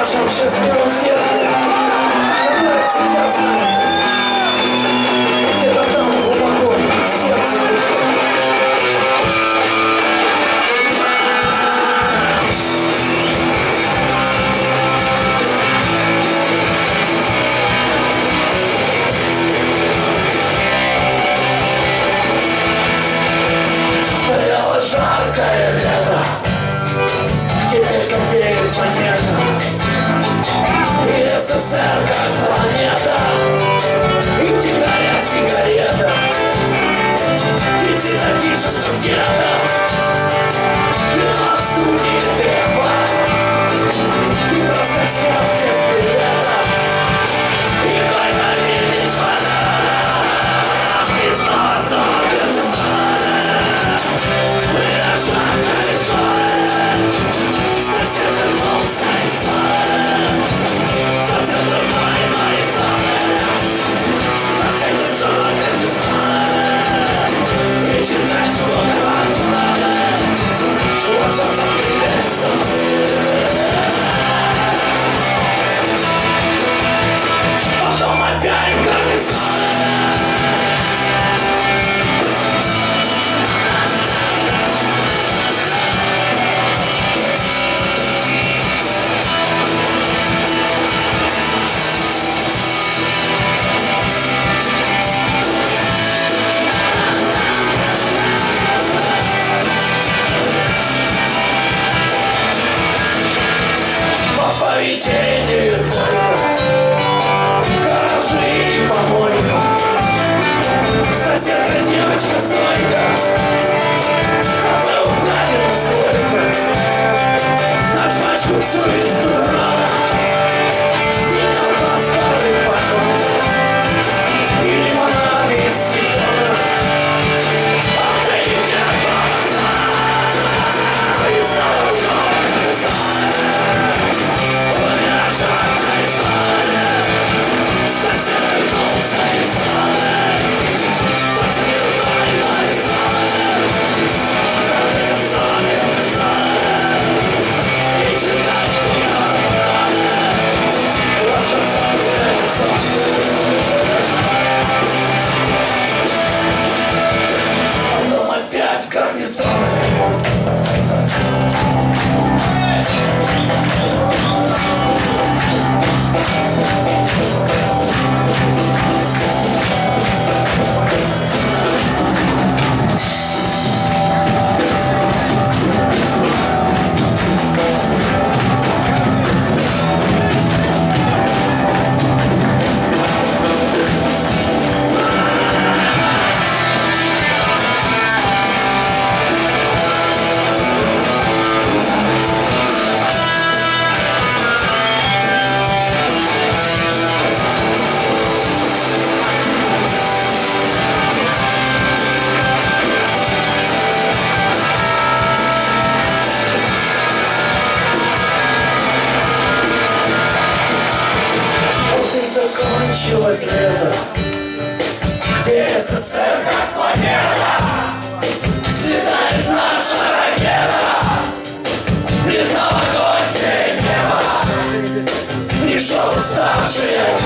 нашем счастливом детстве, которое всегда с нами, где-то там глубоко в сердце души. Жаркое лето, теперь как верит монета, и СССР как планета, и в тебя я сигарета, и всегда тише, что где-то, и от студии древа, и просто снег без билета, и больно видишь вода, и снова сон без сада. Потом опять как из сада. Закончилось лето, где СССР как планета, слетает наша ракета, летал огонь и небо, пришел уставший.